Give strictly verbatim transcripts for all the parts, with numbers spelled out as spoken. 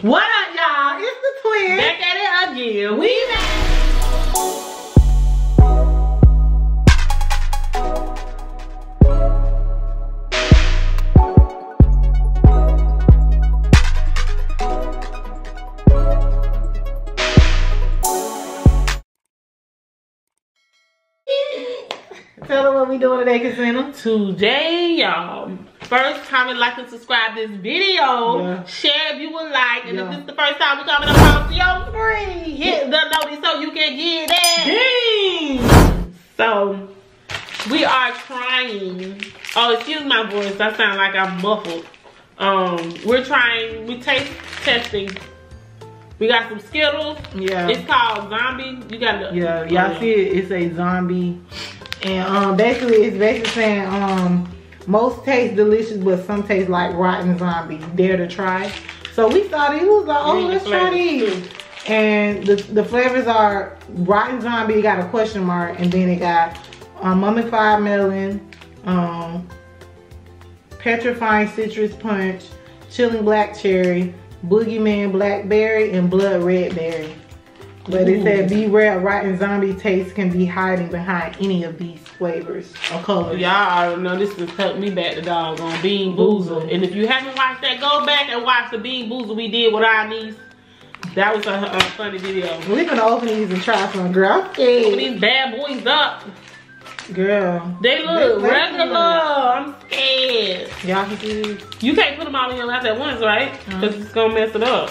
What up, y'all? It's the twins. Back at it again. We back. Tell them what we doing today, Cassandra. Today, y'all. First, comment, like, and subscribe this video. Yeah. Share if you would like. And yeah. If this is the first time we're coming across your free, hit the notice so you can get that. Ding! So, we are trying. Oh, excuse my voice. I sound like I'm muffled. Um, we're trying. We taste testing. We got some Skittles. Yeah. It's called Zombie. You got to. Yeah, y'all see it. It's a zombie. And um, basically, it's basically saying, um, most taste delicious, but some taste like rotten zombies. Dare to try. So we thought it was like, oh, let's try these. And the, the flavors are rotten zombie, it got a question mark, and then it got um, mummified melon, um, petrifying citrus punch, chilling black cherry, boogeyman blackberry, and blood red berry. But it said, beware, rotten zombie taste can be hiding behind any of these flavors or colors. Y'all already know this has helped me back the dog on Bean Boozled. And if you haven't watched that, go back and watch the Bean Boozled we did with our niece. That was a, a funny video. We're going to open these and try some, girl. I'm scared. Open these bad boys up. Girl. They look they regular. I'm scared. Y'all can see this. You can't put them all in your mouth at once, right? Because uh-huh. It's going to mess it up.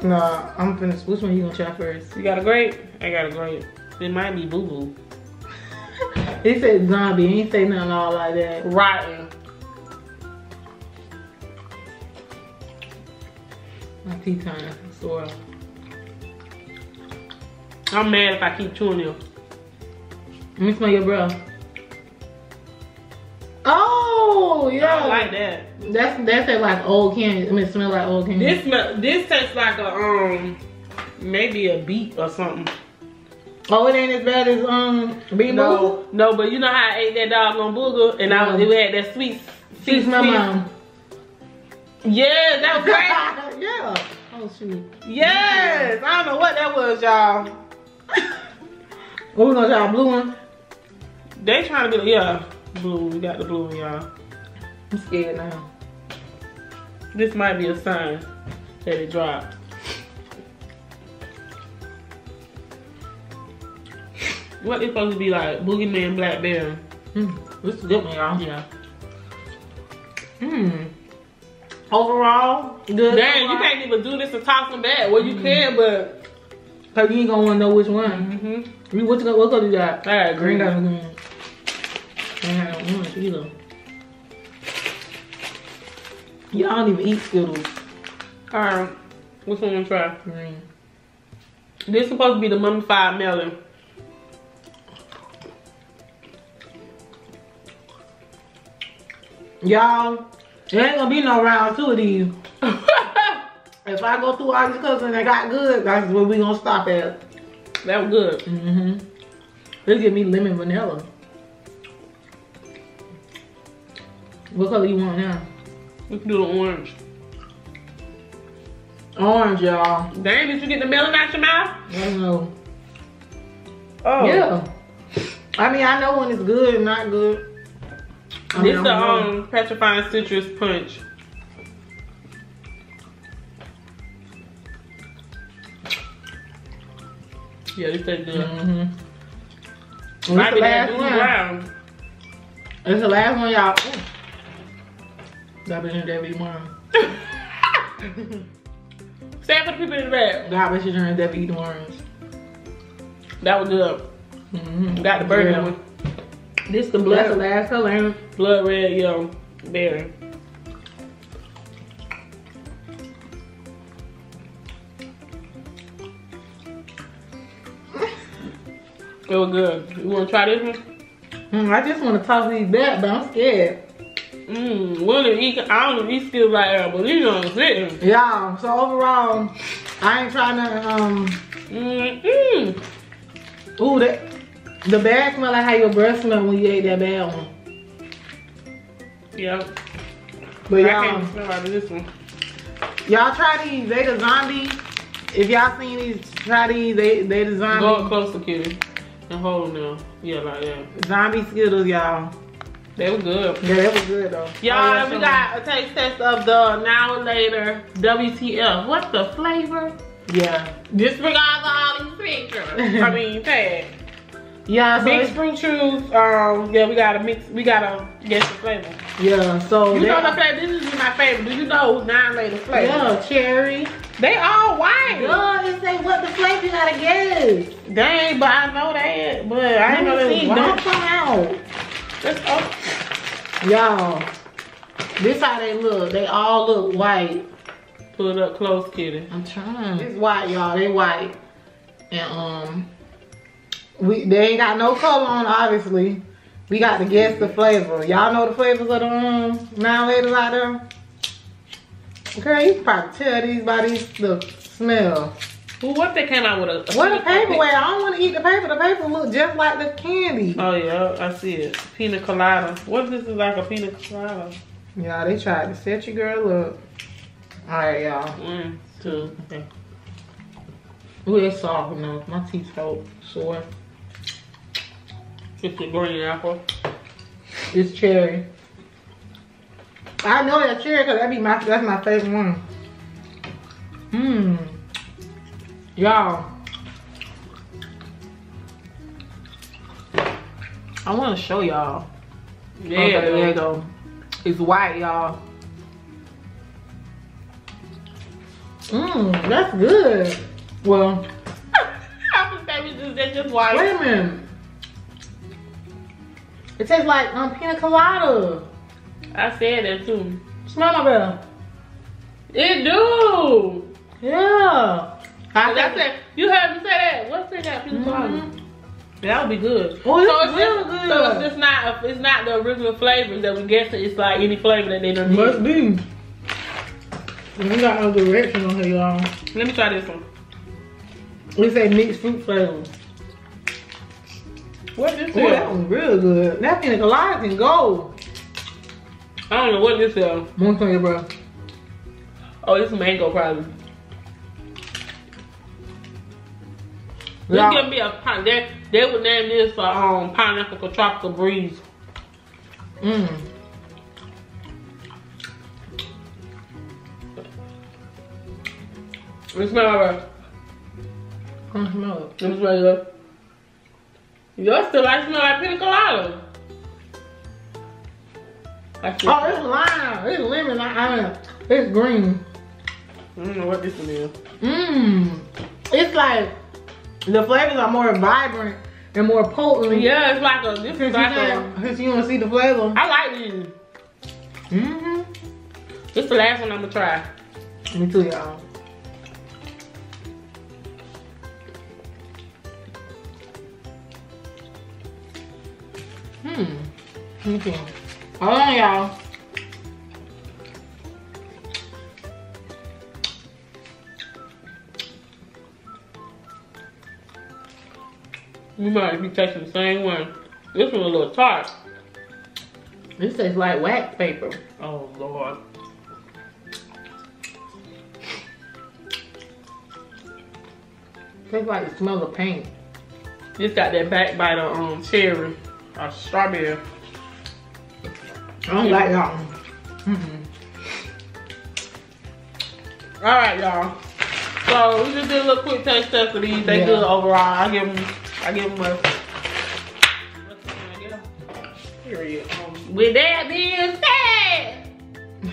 Nah, I'm finished. Which one you gonna try first? You got a grape? I got a grape. It might be boo boo. It said zombie. It ain't say nothing all like that. Rotten. My tea time. Sore. I'm mad if I keep chewing you. Let me smell your breath. Oh yeah, I don't like that. That's that's like old candy. I mean, it smell like old candy. This smell, this tastes like a um, maybe a beet or something. Oh, it ain't as bad as um, beet no, booger? No, but you know how I ate that doggone booger, and yeah. I it had that sweet, sweet, my mom. Yeah, that was great. Yeah. Oh shoot. Yes, yeah. I don't know what that was, y'all. What we gonna try, a blue one? They trying to be yeah. Blue, we got the blue, y'all. I'm scared now. This might be a sign that it dropped. What it's supposed to be like? Boogeyman blackberry. Mm, this is a good one, y'all. Yeah. Mm. Overall, good. Dang, overall. You can't even do this to toss them back. Well, you mm. can, but cause you ain't gonna wanna know which one. Mm-hmm. You what you got? What color you got? I got green. I got green. I don't want it either. Y'all don't even eat Skittles. Alright, which one you want to try? Green. This is supposed to be the mummified melon. Y'all, there ain't gonna be no round two of these. If I go through all these colors and they got good, that's where we gonna stop at. That was good. Mm-hmm. This give me lemon vanilla. What color you want now? We can do the orange. Orange, y'all. Dang, did you get the melon out your mouth? I don't know. Oh. Yeah. I mean, I know when it's good and not good. I this is the um, petrifying citrus punch. Yeah, this tastes good. Mm-hmm. Might be that blue brown. It's the last one, y'all. Garbage in every morning. Stand for the people in the back. Garbage in every eating orange. That was good. Mm-hmm. Got the burger yeah. one. This the blood. That's the last color, ain't it? Blood red, yellow, berry. It was good. You want to try this one? Mm, I just want to toss these back, but I'm scared. Mmm, we'll eat, I don't even eat still right now, but you know what I'm saying. Yeah, so overall, I ain't trying to, um, mm -mm. Ooh, that, the bag smell like how your breath smell when you ate that bad one. Yeah. But y'all, I can't smell out of this one. Y'all try these. They the zombie. If y'all seen these, try these. They they the zombie. Go up closer, kitty, and hold them. Yeah, like that. Zombie Skittles, y'all. They were good. Yeah, they were good though. Y'all, oh, we got a taste test of the Now and Later W T F. What the flavor? Yeah. Disregard all these pictures. I mean, tag. Yeah, so big spring truth. Um, yeah, we gotta mix. We gotta get the flavor. Yeah, so you know the flavor. This is my favorite. Do you know Now and Later flavor? Yeah, cherry. They all white. Yeah, it say what the flavor you gotta guess. Dang, but I know that. But I didn't know that was white. Don't come out. Let's open. Y'all, this how they look. They all look white. Pull it up close, kitty. I'm trying. It's white, y'all. They white. And um, we they ain't got no color on. Obviously, we got to guess the flavor. Y'all know the flavors of the um Now and Later out there. Okay, you can probably tell these by these the smell. Well, what if they came out with a? a what a paperweight! I don't want to eat the paper. The paper look just like the candy. Oh yeah, I see it. Pina colada. What if this is like a pina colada? Yeah, they tried to set your girl up. All right, y'all. One, two, okay. Ooh, it's soft enough. My teeth so sore. It's a green apple. It's cherry. I know that cherry because that be my that's my favorite one. Mmm. Y'all, I want to show y'all. Yeah, okay, there you go. It's white, y'all. Mmm, that's good. Well, I was saying that's just white. Wait a minute. It tastes like um pina colada. I said that too. Smell my better. It do. Yeah. I, I said, you haven't said that. What's in that pina colada? Mm-hmm. That would be good. Oh, so it's real just, good. So it's just not a, it's not the original flavors that we guessing. It's like any flavor that they don't need. Must be. We got no direction on here, y'all. Let me try this one. We say mixed fruit flavor. What this is? Oh, that one's real good. That pina colada can go. I don't know what this is. One thing, bro. Oh, it's mango probably. This gonna be a pine. They, they would name this for um pineapple tropical breeze. Mmm. It smells right. I don't smell it. It smells good. Yours still like smell like pina colada. Oh, it's lime. It's lemon. I mean, it's green. I don't know what this one is. Mmm. It's like. The flavors are more vibrant and more potent. Yeah, it's like a different flavor. Since you want to see the flavor. I like these. Mm-hmm. This is the last one I'm going to try. Me too, y'all. Hmm. Me too. Hold on, y'all. You might be tasting the same one. This one's a little tart. This tastes like wax paper. Oh, Lord. Tastes like the smell of paint. It's got that backbite of um, cherry or strawberry. I don't like that one. Mm-hmm. All right, y'all. So we just did a little quick taste test of these. They yeah. good overall. I give them. I give them a, what's the name I get them? Period. Um, with that being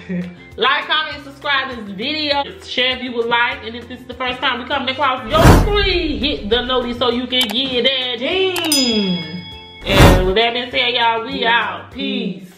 said, like, comment, subscribe to this video. Share if you would like. And if this is the first time we come across your screen, hit the notice so you can get that ding. And with that being said, y'all, we out. Peace.